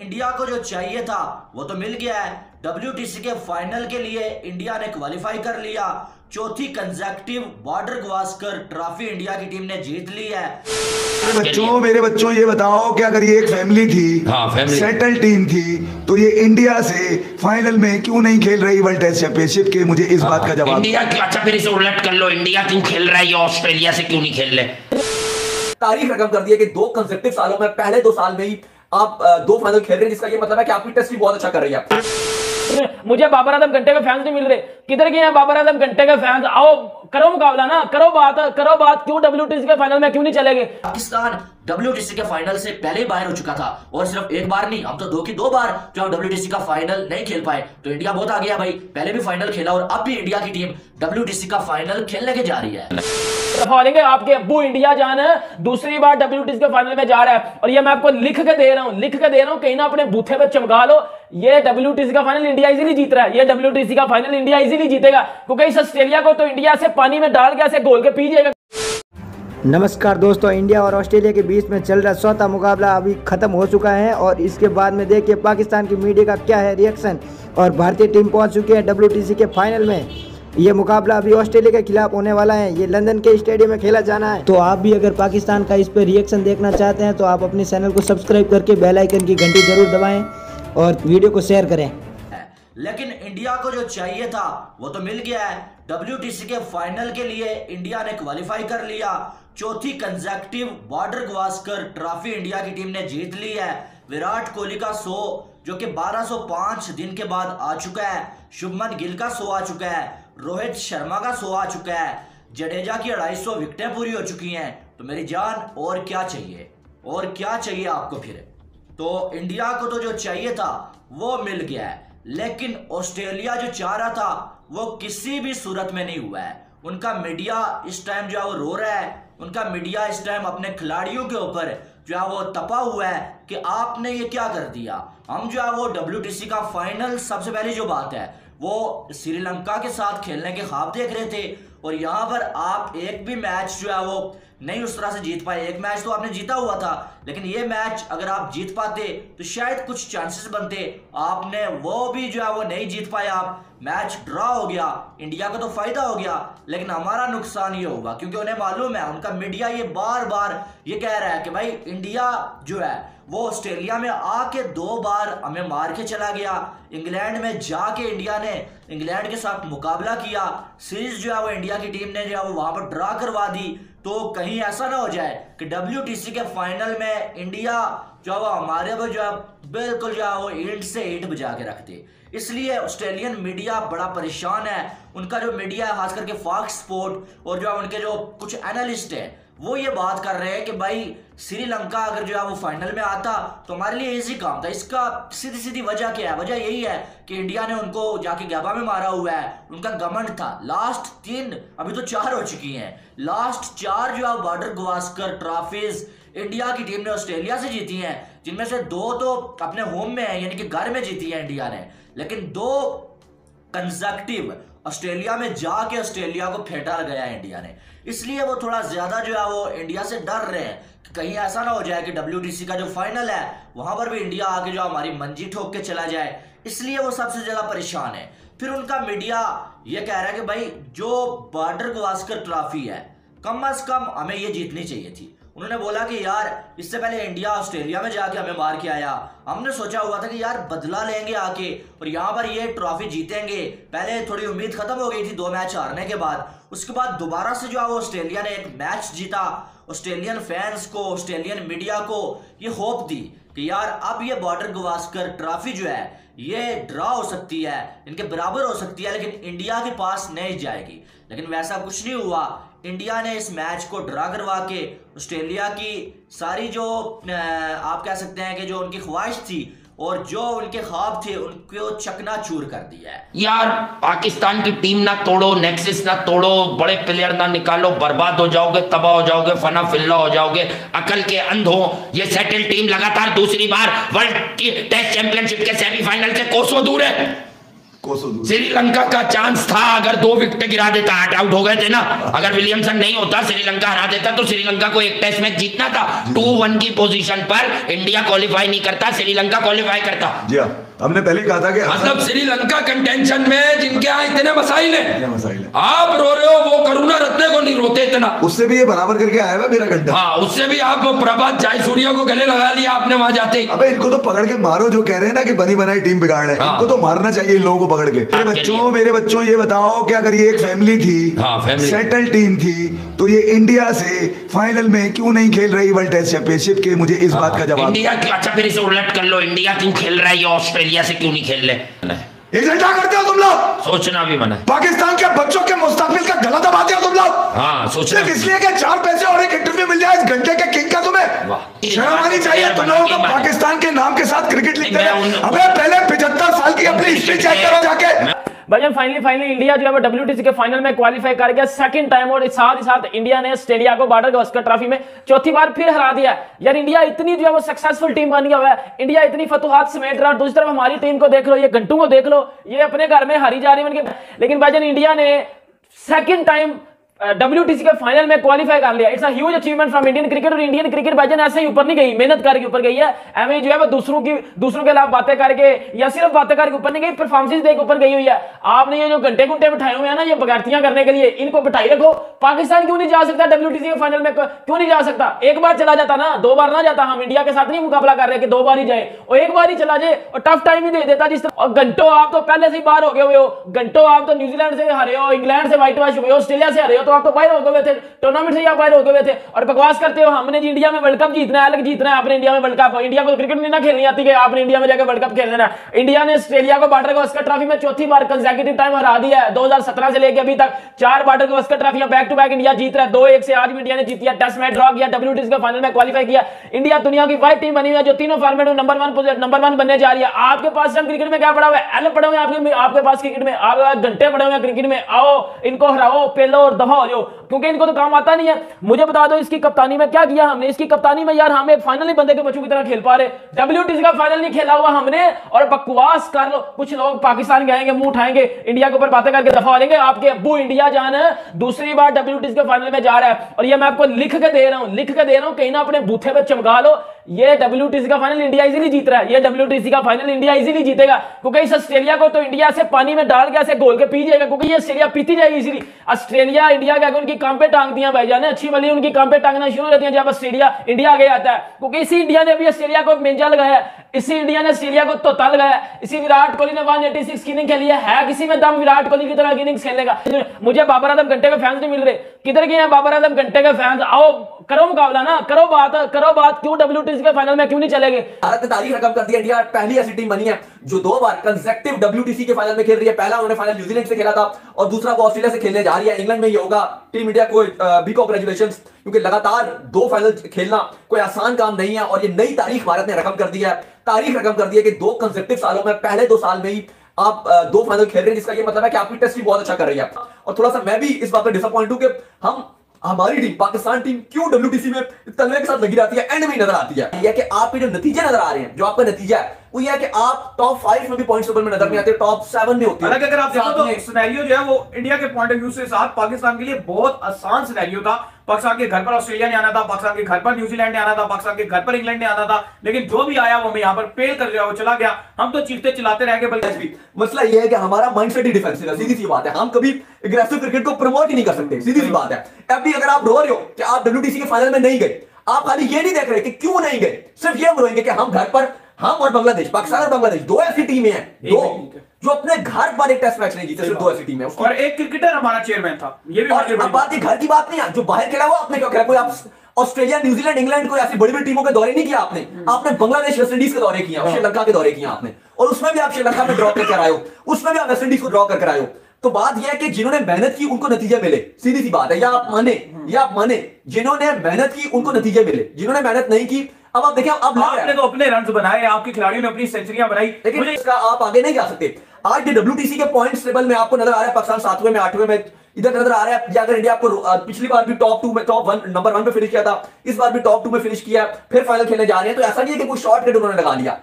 India को जो चाहिए था वो तो मिल गया है। WTC के फाइनल के लिए इंडिया ने क्वालिफाई कर लिया। चौथी consecutive Border Gavaskar trophy India की टीम ने जीत ली है। मेरे बच्चों ये बताओ कि अगर ये एक फैमिली थी, सेटल टीम थी, तो ये इंडिया से फाइनल में क्यों नहीं खेल रही वर्ल्ड टेस्ट चैंपियनशिप के? मुझे इस बात का जवाब इंडिया अच्छा फिर इसे उलट कर लो, इंडिया क्यों खेल रहा है, ऑस्ट्रेलिया से क्यों नहीं खेल रहे? तारीफ रकम कर दिया कि दो कंसेक्टिव सालों में, पहले दो साल में ही आप दो फाइनल खेल रहे हैं, जिसका ये मतलब है कि आपकी टेस्ट भी बहुत अच्छा कर रही है। मुझे बाबर आजम घंटे के फैंस नहीं मिल रहे, किधर गए हैं बाबर आजम घंटे के फैंस? आओ करो मुकाबला ना, करो बात। क्यों WTC के फाइनल में क्यों नहीं चले गए? पाकिस्तान WTC के फाइनल से पहले ही बाहर हो चुका था और सिर्फ एक बार नहीं, अब तो दो बार जो हम WTC का फाइनल नहीं खेल पाए, तो इंडिया बहुत आ गया भाई। पहले भी फाइनल खेला और अब भी इंडिया की टीम WTC का फाइनल खेलने के जा रही है। आपके अब्बू इंडिया जाना है, दूसरी बार WTC के फाइनल में जा रहा है और ये मैं आपको लिख के दे रहा हूँ, कहीं ना अपने बूथे पर चमका लो। ये WTC का फाइनल इंडिया इजीली जीत रहा है, ये WTC का फाइनल इंडिया इजीली जीतेगा, क्योंकि इस ऑस्ट्रेलिया को तो इंडिया से पानी में डाल के ऐसे घोल के पी जाएगा। नमस्कार दोस्तों, इंडिया और ऑस्ट्रेलिया के बीच में चल रहा चौथा मुकाबला अभी ख़त्म हो चुका है और इसके बाद में देखिए पाकिस्तान की मीडिया का क्या है रिएक्शन। और भारतीय टीम पहुंच चुकी है WTC के फाइनल में। ये मुकाबला अभी ऑस्ट्रेलिया के खिलाफ होने वाला है, ये लंदन के स्टेडियम में खेला जाना है। तो आप भी अगर पाकिस्तान का इस पर रिएक्शन देखना चाहते हैं तो आप अपने चैनल को सब्सक्राइब करके बेल आइकन की घंटी जरूर दबाएँ और वीडियो को शेयर करें। लेकिन इंडिया को जो चाहिए था वो तो मिल गया है। WTC के फाइनल के लिए इंडिया ने क्वालिफाई कर लिया। चौथी consecutive Border Gavaskar trophy India की टीम ने जीत ली है। विराट कोहली का 100 जो कि 1205 दिन के बाद आ चुका है, शुभमन गिल का 100 आ चुका है, रोहित शर्मा का 100 आ चुका है, जडेजा की 250 विकेटें पूरी हो चुकी हैं। तो मेरी जान और क्या चाहिए आपको? फिर तो इंडिया को तो जो चाहिए था वो मिल गया है, लेकिन ऑस्ट्रेलिया जो चाह रहा था वो किसी भी सूरत में नहीं हुआ है। उनका मीडिया इस टाइम जो है वो रो रहा है, उनका मीडिया इस टाइम अपने खिलाड़ियों के ऊपर जो है वो तपा हुआ है कि आपने ये क्या कर दिया। हम जो है वो WTC का फाइनल, सबसे पहली जो बात है वो श्रीलंका के साथ खेलने के ख्वाब देख रहे थे और यहाँ पर आप एक भी मैच जो है वो नहीं उस तरह से जीत पाए। एक मैच तो आपने जीता हुआ था, लेकिन ये मैच अगर आप जीत पाते तो शायद कुछ चांसेस बनते, आपने वो भी जो है वो नहीं जीत पाए। आप मैच ड्रा हो गया, इंडिया को तो फायदा हो गया, लेकिन हमारा नुकसान ये होगा क्योंकि उन्हें मालूम है, उनका मीडिया ये बार बार ये कह रहा है कि भाई इंडिया जो है वो ऑस्ट्रेलिया में आके 2 बार हमें मार के चला गया। इंग्लैंड में जाके इंडिया ने इंग्लैंड के साथ मुकाबला किया, सीरीज जो है वो इंडिया की टीम ने जो है वो वहाँ पर ड्रा करवा दी। तो कहीं ऐसा ना हो जाए कि WTC के फाइनल में इंडिया जो है वो हमारे पर जो है बिल्कुल जो है वो ईंट से ईंट बजा के रख दे। इसलिए ऑस्ट्रेलियन मीडिया बड़ा परेशान है। उनका जो मीडिया है, खास करके फॉक्स स्पोर्ट और जो है उनके जो कुछ एनालिस्ट हैं, वो ये बात कर रहे हैं कि भाई श्रीलंका अगर जो है वो फाइनल में आता तो हमारे लिए इजी काम था। इसका सीधी वजह क्या है? वजह यही है कि इंडिया ने उनको जाके गैबा में मारा हुआ है, उनका घमंड था। लास्ट 3, अभी तो 4 हो चुकी हैं, लास्ट 4 जो है बॉर्डर गावस्कर ट्रॉफीज इंडिया की टीम ने ऑस्ट्रेलिया से जीती हैं, जिनमें से 2 तो अपने होम में है, यानी कि घर में जीती है इंडिया ने, लेकिन 2 कंसेक्टिव ऑस्ट्रेलिया में जाके ऑस्ट्रेलिया को फेंटा गया है इंडिया ने। इसलिए वो थोड़ा ज़्यादा जो है वो इंडिया से डर रहे हैं कि कहीं ऐसा ना हो जाए कि WTC का जो फाइनल है वहाँ पर भी इंडिया आके जो हमारी मंजी ठोक के चला जाए। इसलिए वो सबसे ज़्यादा परेशान है। फिर उनका मीडिया ये कह रहा है कि भाई जो बॉर्डर गावस्कर ट्रॉफी है कम अज़ कम हमें ये जीतनी चाहिए थी। उन्होंने बोला कि यार इससे पहले इंडिया ऑस्ट्रेलिया में जाके हमें मार के आया, हमने सोचा हुआ था कि यार बदला लेंगे आके और यहाँ पर ये ट्रॉफी जीतेंगे। पहले थोड़ी उम्मीद खत्म हो गई थी 2 मैच हारने के बाद, उसके बाद दोबारा से जो है वो ऑस्ट्रेलिया ने एक मैच जीता। ऑस्ट्रेलियन फैंस को, ऑस्ट्रेलियन मीडिया को ये होप दी कि यार अब ये बॉर्डर गावस्कर ट्रॉफी जो है ये ड्रा हो सकती है, इनके बराबर हो सकती है, लेकिन इंडिया के पास नहीं जाएगी। लेकिन वैसा कुछ नहीं हुआ। इंडिया ने इस मैच को ड्रा करवा के ऑस्ट्रेलिया की सारी जो आप कह सकते हैं कि जो उनकी ख्वाहिश थी और जो उनके ख्वाब थे उनको चकनाचूर कर दिया है। यार पाकिस्तान की टीम ना तोड़ो, नेक्सस ना तोड़ो, बड़े प्लेयर ना निकालो, बर्बाद हो जाओगे, तबाह हो जाओगे, फना फिल्ला हो जाओगे, अकल के अंध हो। ये सेटल टीम लगातार दूसरी बार वर्ल्ड टेस्ट चैंपियनशिप के सेमीफाइनल से कोसों दूर है। श्रीलंका का चांस था, अगर 2 विकेट गिरा देता, 8 आउट हो गए थे ना, अगर विलियमसन नहीं होता श्रीलंका हरा देता तो श्रीलंका को एक टेस्ट मैच जीतना था। 2-1 की पोजीशन पर इंडिया क्वालिफाई नहीं करता, श्रीलंका क्वालिफाई करता। जी हां, हमने पहले कहा था कि मतलब श्रीलंका कंटेंशन में जिनके यहाँ इतने मसाइल हैं, आप रो रहे हो, वो करुणा रत्ने को नहीं रोते इतना, उससे भी ये बराबर करके आया है मेरा घंटा। हाँ, उससे भी आप प्रभात जायसूरिया को गले लगा लिया आपने वहां जाते ही। अबे इनको तो पकड़ के मारो, जो कह रहे हैं ना कि बनी बनाई टीम बिगाड़ रहे हैं, इनको तो मारना चाहिए इन लोगों को पकड़ के। बच्चों, मेरे बच्चों, ये बताओ कि अगर ये एक फैमिली थी, सेटल टीम थी, तो ये इंडिया से फाइनल में क्यों नहीं खेल रही वर्ल्ड टेस्ट चैंपियनशिप के? मुझे इस बात का जवाब। इंडिया अच्छा फिर इसे उलट कर लो, इंडिया क्यों खेल रहा है, ऑस्ट्रेलिया से क्यों नहीं खेल रहे? इल्जाम करते हो तुम लोग, सोचना भी मना है। पाकिस्तान के बच्चों के मुस्तकबिल का गला दबाते हो तुम लोग। हाँ, सोचना इसलिए कि 4 पैसे और एक इंटरव्यू मिल जाए इस घंटे के किंग का। तुम्हें शर्म आनी चाहिए, तुम लोगों को पाकिस्तान के नाम के साथ क्रिकेट लिखते हैं। अबे पहले 75 साल की अपनी हिस्ट्री चेक करो जाके। भाईजान फाइनली इंडिया जो है WTC के फाइनल में क्वालिफाई कर गया सेकंड टाइम, और साथ ही साथ इंडिया ने ऑस्ट्रेलिया को बॉर्डर-गावस्कर ट्रॉफी में 4थी बार फिर हरा दिया। यार इंडिया इतनी जो है वो सक्सेसफुल टीम बनी हुआ है, इंडिया इतनी फतुहात समेट रहा है, दूसरी तरफ हमारी टीम को देख लो, ये घंटों को देख लो, ये अपने घर में हारी जा रही है। लेकिन भाईजान इंडिया ने सेकंड टाइम WTC के फाइनल में क्वालिफाई कर लिया। It's a huge achievement from Indian cricket, और इंडियन क्रिकेट भाईजान ऐसे ही ऊपर नहीं गई, मेहनत करके ऊपर गई है। एमए जो है वो दूसरों के खिलाफ बातें करके या सिर्फ बातें करके ऊपर नहीं गई, परफॉर्मेंस देख ऊपर गई हुई है। आपने ये जो घंटे बिठाए हुए हैं ना, ये बगावतियां करने के लिए, इनको बिठाई रखो। पाकिस्तान क्यों नहीं जा सकता WTC के फाइनल में? क्यों नहीं जा सकता? एक बार चला जाता ना, 2 बार ना जाता। हम इंडिया के साथ नहीं मुकाबला कर रहे कि 2 बार ही जाए, और 1 बार ही चला जाए और टफ टाइम ही दे देता जिस तरह। और घंटों आप तो पहले से ही बाहर हो गए हुए हो, घंटों आप तो न्यूजीलैंड से हारे हो, इंग्लैंड से व्हाइट वॉश हुए हो, ऑस्ट्रेलिया से हारे हो, तो आप तो बाहर हो गए थे, टूर्नामेंट से आप बाहर हो गए थे। और बकवास करते हो, हमने जी इंडिया में वर्ल्ड कप जीतना है, अलग जीतना है। आपने इंडिया में वर्ल्ड कप, इंडिया को क्रिकेट नहीं ना खेलनी आती कि आपने इंडिया में जाकर वर्ल्ड कप खेल लेना। इंडिया ने ऑस्ट्रेलिया को बॉर्डर-गावस्कर ट्रॉफी में 4थी बार कंसेक्यूटिव टाइम हरा दिया है। 2017 से लेकर अभी तक 4 Border-Gavaskar ट्रॉफियां back to back India जीत रहा है। 2-1 से आज भी इंडिया ने जीती है। टेस्ट मैच ड्रॉ किया, WTC के फाइनल में क्वालिफाई किया। इंडिया दुनिया की वाइड टीम बनी हुई है, जो तीनों फॉर्मेट में नंबर 1 बनने जा रही है। आपके पास क्रिकेट में क्या पड़ा हुआ है? एल पड़े हुए आपके पास क्रिकेट में, आप घंटे पड़े हुए क्रिकेट में। आओ, इनको हराओ, पेलो और दबाओ जो, क्योंकि इनको तो काम आता नहीं है। मुझे बता दो इसकी कप्तानी में क्या किया हमने? इसकी कप्तानी में यार हम एक फाइनल ही बंदे के बच्चों की तरह खेल पा रहे, WTC का फाइनल नहीं खेला हुआ हमने। और बकवास कर लो, कुछ लोग पाकिस्तान गएंगे, मुंह उठाएंगे, इंडिया के ऊपर बातें करके दफा लेंगे। आपके अब्बू इंडिया जान है, 2री बार WTC के फाइनल में जा रहा है। और यह मैं आपको लिख के दे रहा हूं, लिख के दे रहा हूं, कहीं ना अपने बूथे पर चमका लो। ये WTC का फाइनल इंडिया इजीली जीत रहा है, ये WTC का फाइनल इंडिया इजीली जीतेगा, क्योंकि इस ऑस्ट्रेलिया को तो इंडिया से पानी में डाल के ऐसे घोल के पी जाएगा, क्योंकि ये ऑस्ट्रेलिया पीती जाएगी इजीली। ऑस्ट्रेलिया इंडिया के आगे उनकी काम पे टांग दिया भाईजान ने, अच्छी वाली उनकी काम पे टांगना शुरू हो जाती है जब ऑस्ट्रेलिया इंडिया आगे आता है, क्योंकि इसी इंडिया ने अभी ऑस्ट्रेलिया को मेंजा लगाया, इसी इंडिया ने ऑस्ट्रेलिया को तोता लगाया, इसी विराट कोहली ने 186 की इनिंग खेली है। किसी में दम विराट कोहली की तरह इनिंग खेलेगा? मुझे बाबर आजम घंटे के फैंस नहीं मिल रहे, किधर गए हैं बाबर आजम घंटे के फैंस? आओ करो मुकाबला ना, करो बात, करो बात। क्यों WTC के फाइनल में क्यों नहीं चले गए? भारत ने तारीख रकम कर दी, इंडिया पहली ऐसी टीम बनी है जो 2 बार कंसेक्टिव WTC के फाइनल में खेल रही है। पहला उन्होंने फाइनल न्यूजीलैंड से खेला था और दूसरा वो ऑस्ट्रेलिया से खेलने जा रही है। इंग्लैंड में ये होगा, टीम इंडिया को भी कांग्रेचुलेशंस, क्योंकि लगातार 2 फाइनल खेलना कोई आसान काम नहीं है। और ये नई तारीख भारत ने रकम कर दी है, तारीख रकम कर दी है कि 2 कंसेक्टिव सालों में, पहले 2 साल में ही आप 2 फाइनल खेल रहे हैं, जिसका ये मतलब है कि आपकी टेस्ट भी बहुत अच्छा कर रही है। और थोड़ा सा मैं भी इस बात पर डिसअपॉइंट हूं कि हमारी टीम, पाकिस्तान टीम क्यों WTC में तलवे के साथ लगी रहती है, एंड में नजर आती है। यह कि आपके जो नतीजे नजर आ रहे हैं, जो आपका नतीजा है, वो यह कि आप टॉप 5 में भी पॉइंट्स टेबल में नजर नहीं आते, टॉप 7 में होते हैं। अगर आप देखो तो सिनेरियो जो है वो इंडिया के पॉइंट ऑफ व्यू से साथ पाकिस्तान के लिए बहुत आसान सिनेरियो था। पाकिस्तान के घर पर ऑस्ट्रेलिया ने आना था, पाकिस्तान के घर पर न्यूजीलैंड ने आना था, पाकिस्तान के घर पर इंग्लैंड ने आना था, लेकिन जो भी आया वो हमें यहाँ पर फेल कर गया, वो चला गया। हम तो चीखते चिल्लाते रह गए, बल्कि मसला यह है कि हमारा माइंडसेट ही डिफेंसिव है। सीधी सी बात है, हम कभी एग्रेसिव क्रिकेट को प्रमोट ही नहीं कर सकते, सीधी सी बात है। अभी अगर आप रो रहे हो कि आप WTC के फाइनल में नहीं गए, आप खाली ये नहीं देख रहे कि क्यों नहीं गए, सिर्फ ये हम रोएंगे कि हम घर पर, हम और बांग्लादेश, पाकिस्तान और बांग्लादेश 2 ऐसी टीमें हैं, 2 जो अपने घर पर एक टेस्ट मैच नहीं जीते, सिर्फ 2 ऐसी टीम है। और एक क्रिकेटर हमारा चेयरमैन था, ये भी बात घर की बात नहीं है, जो बाहर खेला हुआ आपने क्यों खेला? कोई आप ऑस्ट्रेलिया, न्यूजीलैंड, इंग्लैंड को ऐसी बड़ी बड़ी टीमों के दौरे नहीं किया आपने, आपने बांग्लादेश, वेस्ट इंडीज के दौरे किए, श्रीलंका के दौरे किए आपने, और उसमें भी आप श्रीलंका में ड्रॉ करके आए हो, उसमें भी आप वेस्ट इंडीज को ड्रॉ करके आए हो। तो बात यह है कि जिन्होंने मेहनत की उनको नतीजे मिले, सीधी सी बात है। या आप माने जिन्होंने मेहनत की उनको नतीजे मिले, जिन्होंने मेहनत नहीं की, अब आप देखिए, अब आपने तो अपने रन बनाए, आपके खिलाड़ियों ने अपनी सेंचुरियां बनाई, लेकिन इसका आप आगे नहीं जा सकते। आज WTC के पॉइंट्स टेबल में आपको नजर आ रहा है पाकिस्तान 7वें में 8वें में इधर नजर आ रहा है। अगर इंडिया आपको पिछली बार भी टॉप 1 में फिनिश किया था, इस बार भी टॉप 2 में फिनिश किया, फिर फाइनल खेलने जा रहे हैं, तो ऐसा नहीं है कि कोई शॉर्टकट उन्होंने लगा लिया।